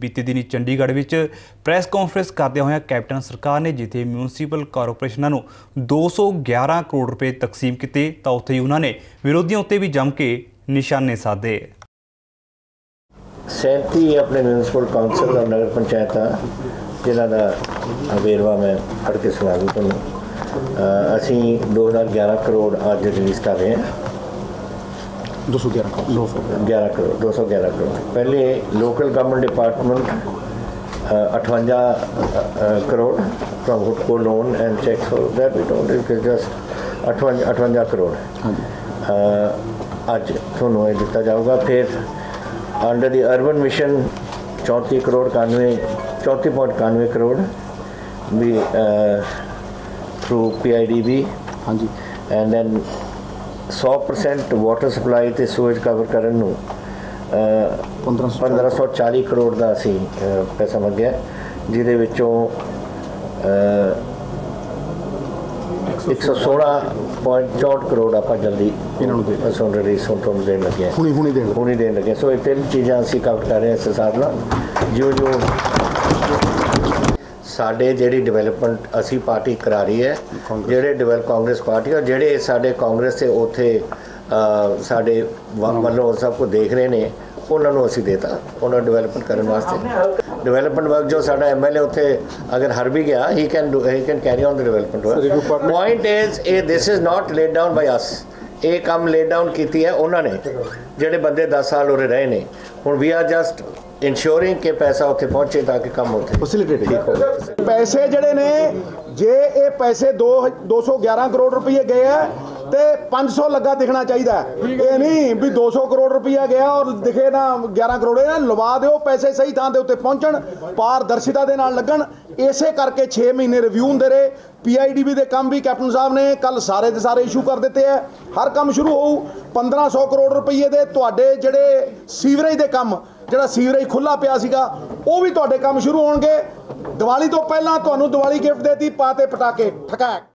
बीते दिन Chandigarh press conference करते हुए कैप्टन सरकार ने जिथे म्यूनसीपल कारपोरेशन 211 करोड़ रुपए तकसीम किए तो उत्थे उन्होंने विरोधियों उत्ते भी जम के निशाने साधे। 37 अपने म्यूनसिपल काउंसिल और नगर पंचायत जिन्हों वेरवा मैं पढ़ के सुना दूँ तुम असी 2011 करोड़ आज रिलीज़ कर रहे हैं। 211 करोड़ पहले local government department 58 crore from हुडको loan and checks that we don't it just 58 crore आज थोनों दिता जाऊगा। फिर under the urban mission 34.91 crore भी थ्रू PIDB हाँ जी एंड दैन 100% वाटर सप्लाई ते सूएज कवर करन नू 1540 करोड़ का असी पैसा मंगया जिहदे विचों 116.64 करोड़ आप जल्दी हुणी देन लगे। सो ये तीन चीज़ां असी कवर कर रहे हैं। इस हिसाब नाल जो जो साढ़े जी डिवेलपमेंट असी पार्टी करा रही है जेडे डिवेल कांग्रेस पार्टी और जेडे साढ़े कांग्रेस से उथे साढ़े वालों सबको देख रहे ने उन्होंने असी देता उन्होंने डिवेलपमेंट करने वास्ते डिवेलपमेंट वर्क जो साढ़ा MLA उथे अगर हर भी गया he can carry on the development work. Point is a this is not laid down by us ये काम लेड डाउन की है उन्होंने जेडे बंदे 10 साल उरे रहे ने हुण वी आर जस्ट इंश्योरिंग के पैसा उत्थे पहुंचे ताकि कम होते फैसिलिटेट ठीक हो। पैसे जड़े ने जे ए पैसे 211 करोड़ रुपये गए है ते 500 लगा दिखना चाहिए ये नहीं भी 200 करोड़ रुपया गया और दिखे ना 11 करोड़ ना लवा दो पैसे सही थां दे उत्ते पहुंचण पारदर्शिता दे नाल लगन। इसे करके 6 महीने रिव्यू हुंदे रहे PIDB दे काम भी कैप्टन साहब ने कल सारे के सारे इशू कर दिते है हर काम शुरू हो 1500 करोड़ रुपये दे तुहाडे जिहड़े सीवरेज दे काम जिहड़ा सीवरेज खुला पिया सीगा वो भी तुहाडे काम शुरू होणगे। दिवाली तो पहला तुहानूं दिवाली गिफ्ट देती पाते पटाके ठकाया।